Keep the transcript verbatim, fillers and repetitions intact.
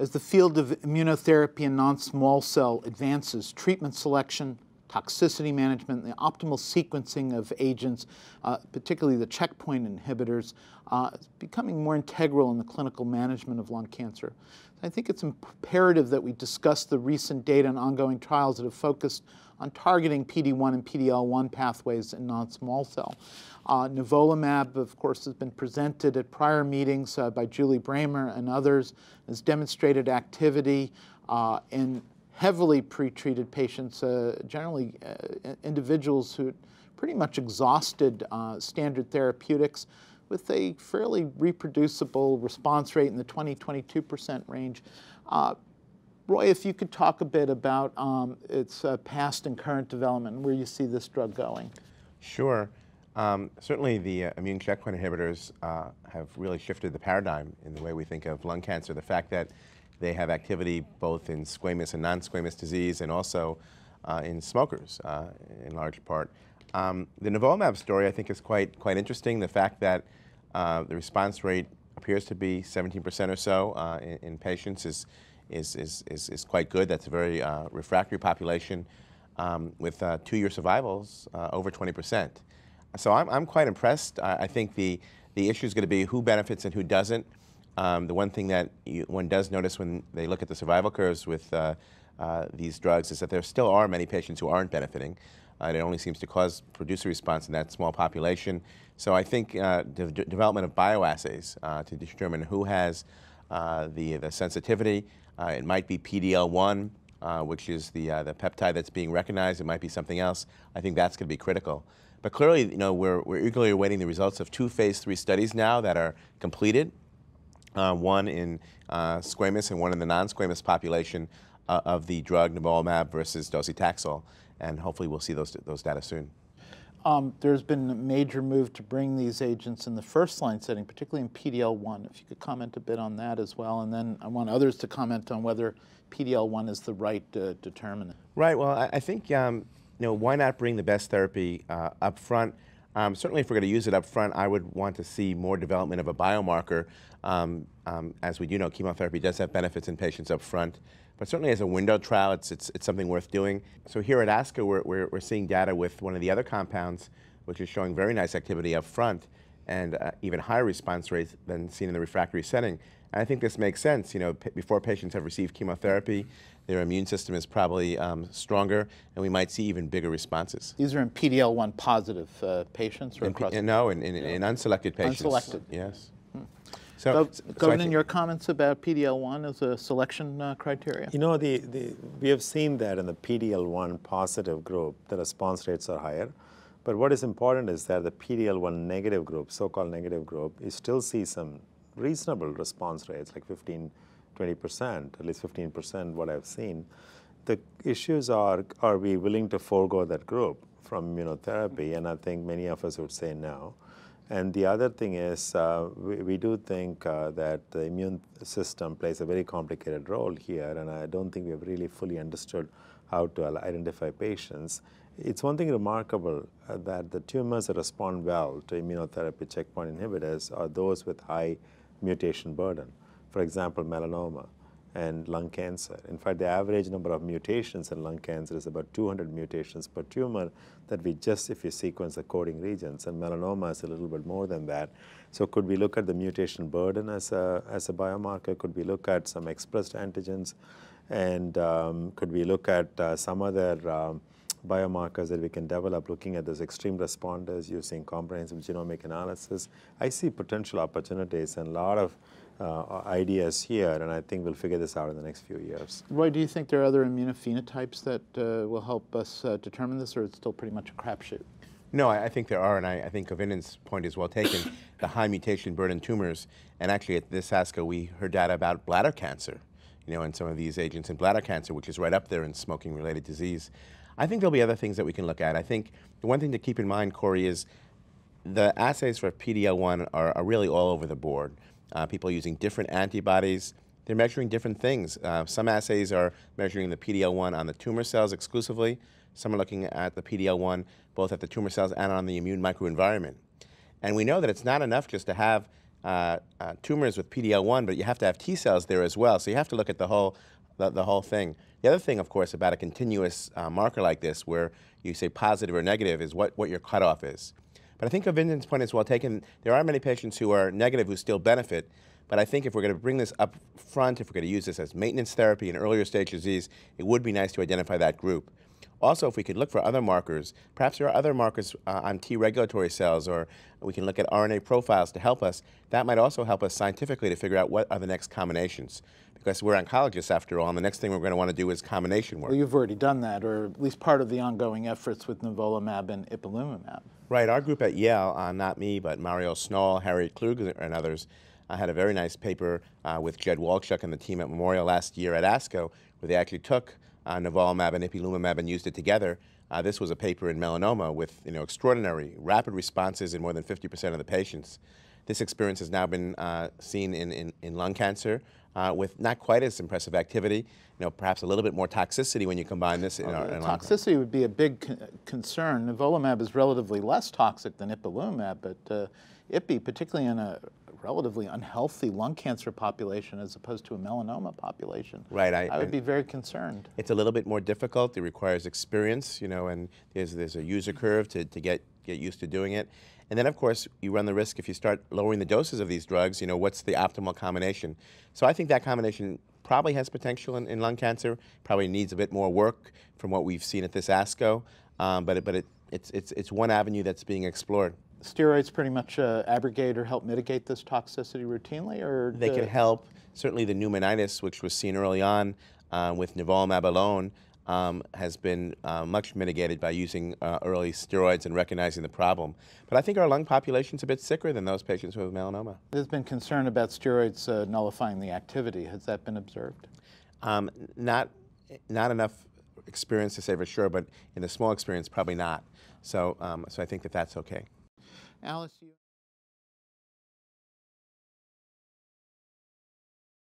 As the field of immunotherapy in non-small cell advances, treatment selection, toxicity management, the optimal sequencing of agents, uh, particularly the checkpoint inhibitors, uh, is becoming more integral in the clinical management of lung cancer. I think it's imperative that we discuss the recent data and ongoing trials that have focused on targeting P D one and P D L one pathways in non-small cell. Uh, nivolumab, of course, has been presented at prior meetings uh, by Julie Bramer and others, has demonstrated activity uh, in heavily pretreated patients, uh, generally uh, individuals who pretty much exhausted uh, standard therapeutics, with a fairly reproducible response rate in the twenty to twenty-two percent range. Uh, Roy, if you could talk a bit about um, its uh, past and current development, where you see this drug going. Sure. Um, certainly the uh, immune checkpoint inhibitors uh, have really shifted the paradigm in the way we think of lung cancer. The fact that they have activity both in squamous and non-squamous disease and also uh, in smokers uh, in large part. Um, the nivolumab story, I think, is quite, quite interesting. The fact that uh, the response rate appears to be seventeen percent or so uh, in, in patients is, is, is, is, is quite good. That's a very uh, refractory population um, with uh, two-year survivals uh, over twenty percent. So I'm, I'm quite impressed. I, I think the, the issue is going to be who benefits and who doesn't. Um, the one thing that you, one does notice when they look at the survival curves with uh, uh, these drugs is that there still are many patients who aren't benefiting. Uh, it only seems to cause producer response in that small population. So I think uh, the de development of bioassays uh, to determine who has uh, the, the sensitivity, uh, it might be P D L one, uh, which is the, uh, the peptide that's being recognized. It might be something else. I think that's going to be critical. But clearly, you know, we're, we're eagerly awaiting the results of two phase three studies now that are completed, uh, one in uh, squamous and one in the non-squamous population uh, of the drug nivolumab versus docetaxel. And hopefully we'll see those, those data soon. Um, there's been a major move to bring these agents in the first line setting, particularly in P D L one. If you could comment a bit on that as well. And then I want others to comment on whether P D L one is the right uh, determinant. Right. Well, I, I think, um, you know, why not bring the best therapy uh, up front? Um, certainly if we're going to use it up front, I would want to see more development of a biomarker. Um, um, as we do know, chemotherapy does have benefits in patients up front. But certainly as a window trial, it's, it's, it's something worth doing. So here at ASCO, we're, we're, we're seeing data with one of the other compounds, which is showing very nice activity up front and uh, even higher response rates than seen in the refractory setting. And I think this makes sense. You know, before patients have received chemotherapy, their immune system is probably um, stronger, and we might see even bigger responses. These are in P D L one positive uh, patients? Or in across no, in, in, yeah. in unselected patients. Unselected. Yes. Hmm. So, so, so Governor, your comments about P D L one as a selection uh, criteria? You know, the, the, we have seen that in the P D L one positive group, the response rates are higher. But what is important is that the P D L one negative group, so-called negative group, you still see some reasonable response rates, like fifteen, twenty percent, at least fifteen percent what I've seen. The issues are, are we willing to forego that group from immunotherapy? And I think many of us would say no. And the other thing is, uh, we, we do think uh, that the immune system plays a very complicated role here, and I don't think we have really fully understood how to identify patients. It's one thing remarkable uh, that the tumors that respond well to immunotherapy checkpoint inhibitors are those with high mutation burden. For example, melanoma and lung cancer. In fact, the average number of mutations in lung cancer is about two hundred mutations per tumor that we just, if you sequence the coding regions, and melanoma is a little bit more than that. So could we look at the mutation burden as a, as a biomarker? Could we look at some expressed antigens? And um, could we look at uh, some other um, biomarkers that we can develop looking at those extreme responders using comprehensive genomic analysis? I see potential opportunities and a lot of Uh, ideas here, and I think we'll figure this out in the next few years. Roy, do you think there are other immunophenotypes that uh, will help us uh, determine this, or it's still pretty much a crapshoot? No, I, I think there are, and I, I think Govindan's point is well taken, the high mutation burden tumors, and actually at this ASCO we heard data about bladder cancer, you know, and some of these agents in bladder cancer, which is right up there in smoking-related disease. I think there'll be other things that we can look at. I think the one thing to keep in mind, Corey, is the assays for P D L one are, are really all over the board. Uh, people are using different antibodies. They're measuring different things. Uh, some assays are measuring the P D L one on the tumor cells exclusively. Some are looking at the P D L one both at the tumor cells and on the immune microenvironment. And we know that it's not enough just to have uh, uh, tumors with P D-L one, but you have to have T cells there as well. So you have to look at the whole, the, the whole thing. The other thing, of course, about a continuous uh, marker like this, where you say positive or negative, is what, what your cutoff is. But I think Vincent's point is well taken. There are many patients who are negative who still benefit. But I think if we're going to bring this up front, if we're going to use this as maintenance therapy in earlier stage disease, it would be nice to identify that group. Also, if we could look for other markers, perhaps there are other markers uh, on T regulatory cells, or we can look at R N A profiles to help us. That might also help us scientifically to figure out what are the next combinations. Because we're oncologists, after all, and the next thing we're going to want to do is combination work. Well, you've already done that, or at least part of the ongoing efforts with nivolumab and ipilimumab. Right. Our group at Yale, uh, not me, but Mario Snall, Harry Kluger, and others, I had a very nice paper uh, with Jed Walchuk and the team at Memorial last year at ASCO, where they actually took uh, nivolumab and ipilimumab and used it together. Uh, this was a paper in melanoma with you know extraordinary rapid responses in more than fifty percent of the patients. This experience has now been uh, seen in, in, in lung cancer uh, with not quite as impressive activity, you know, perhaps a little bit more toxicity when you combine this. In well, our, in toxicity would be a big con concern. Nivolumab is relatively less toxic than ipilimumab, but uh, ipi, particularly in a relatively unhealthy lung cancer population as opposed to a melanoma population. Right. I, I would be very concerned. It's a little bit more difficult. It requires experience, you know, and there's, there's a user curve to, to get, get used to doing it. And then, of course, you run the risk if you start lowering the doses of these drugs, you know, what's the optimal combination? So I think that combination probably has potential in, in lung cancer, probably needs a bit more work from what we've seen at this ASCO, um, but, it, but it, it's, it's, it's one avenue that's being explored. Steroids pretty much uh, abrogate or help mitigate this toxicity routinely, or they can help. Certainly, the pneumonitis, which was seen early on uh, with nivolumab alone, um, has been uh, much mitigated by using uh, early steroids and recognizing the problem. But I think our lung population's a bit sicker than those patients with melanoma. There's been concern about steroids uh, nullifying the activity. Has that been observed? Um, not, not enough experience to say for sure, but in the small experience, probably not. So, um, so I think that that's okay. Alice, you